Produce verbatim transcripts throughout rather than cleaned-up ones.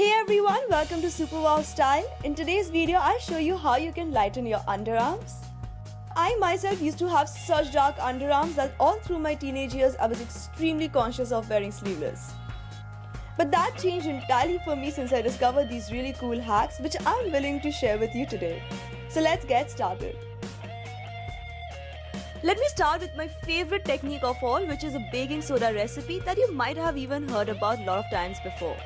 Hey everyone, welcome to Super Wow Style. In today's video, I'll show you how you can lighten your underarms. I myself used to have such dark underarms that all through my teenage years, I was extremely conscious of wearing sleeveless. But that changed entirely for me since I discovered these really cool hacks which I'm willing to share with you today. So let's get started. Let me start with my favorite technique of all, which is a baking soda recipe that you might have even heard about a lot of times before.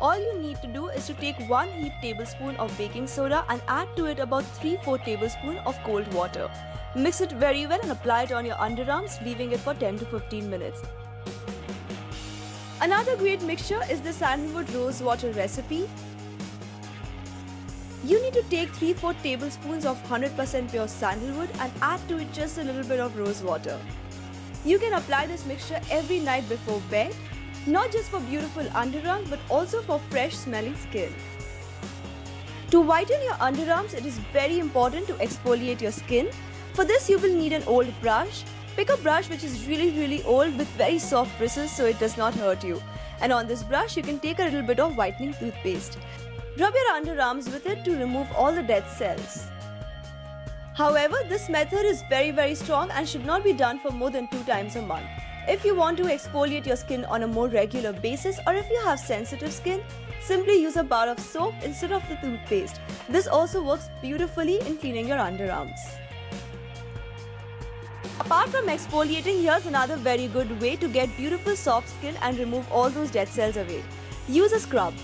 All you need to do is to take one heaped tablespoon of baking soda and add to it about three to four tablespoons of cold water. Mix it very well and apply it on your underarms, leaving it for ten to fifteen minutes. Another great mixture is the sandalwood rose water recipe. You need to take three to four tablespoons of one hundred percent pure sandalwood and add to it just a little bit of rose water. You can apply this mixture every night before bed. Not just for beautiful underarms, but also for fresh smelling skin. To whiten your underarms, it is very important to exfoliate your skin. For this, you will need an old brush. Pick a brush which is really really old with very soft bristles so it does not hurt you. And on this brush, you can take a little bit of whitening toothpaste. Rub your underarms with it to remove all the dead cells. However, this method is very very strong and should not be done for more than two times a month. If you want to exfoliate your skin on a more regular basis, or if you have sensitive skin, simply use a bar of soap instead of the toothpaste. This also works beautifully in cleaning your underarms. Apart from exfoliating, here's another very good way to get beautiful soft skin and remove all those dead cells away. Use a scrub.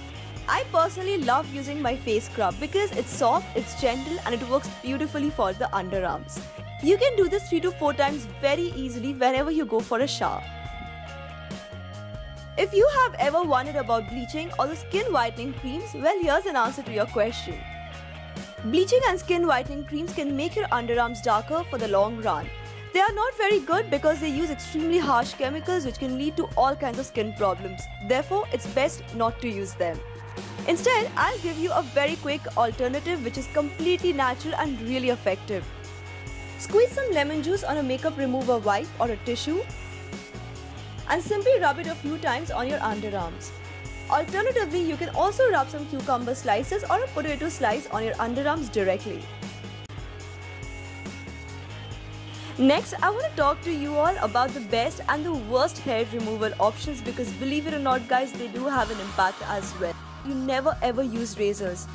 I personally love using my face scrub because it's soft, it's gentle, and it works beautifully for the underarms. You can do this three to four times very easily whenever you go for a shower. If you have ever wondered about bleaching or the skin whitening creams, well, here's an answer to your question. Bleaching and skin whitening creams can make your underarms darker for the long run. They are not very good because they use extremely harsh chemicals which can lead to all kinds of skin problems. Therefore, it's best not to use them. Instead, I'll give you a very quick alternative which is completely natural and really effective. Squeeze some lemon juice on a makeup remover wipe or a tissue and simply rub it a few times on your underarms. Alternatively, you can also rub some cucumber slices or a potato slice on your underarms directly. Next, I want to talk to you all about the best and the worst hair removal options because believe it or not guys, they do have an impact as well. You never ever use razors.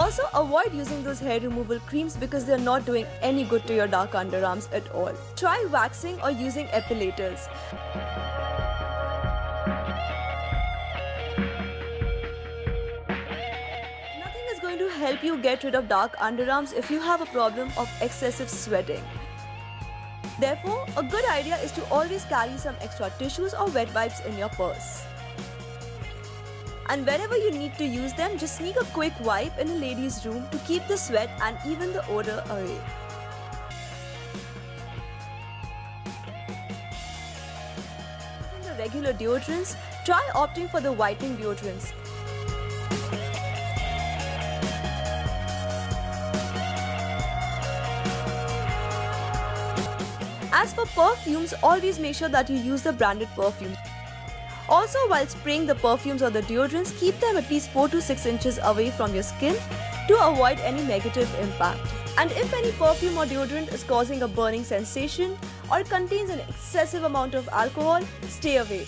Also, avoid using those hair removal creams because they are not doing any good to your dark underarms at all. Try waxing or using epilators. Nothing is going to help you get rid of dark underarms if you have a problem of excessive sweating. Therefore, a good idea is to always carry some extra tissues or wet wipes in your purse. And whenever you need to use them, just sneak a quick wipe in a lady's room to keep the sweat and even the odor away. Using the regular deodorants, try opting for the whitening deodorants. As for perfumes, always make sure that you use the branded perfumes. Also, while spraying the perfumes or the deodorants, keep them at least four to six inches away from your skin to avoid any negative impact. And if any perfume or deodorant is causing a burning sensation or contains an excessive amount of alcohol, stay away.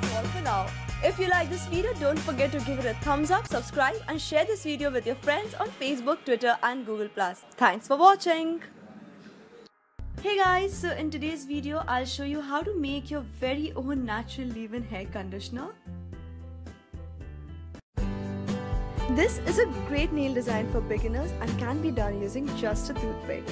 That's all for now. If you like this video, don't forget to give it a thumbs up, subscribe and share this video with your friends on Facebook, Twitter and Google plus. Thanks for watching. Hey guys, so in today's video, I'll show you how to make your very own natural leave-in hair conditioner. This is a great nail design for beginners and can be done using just a toothpick.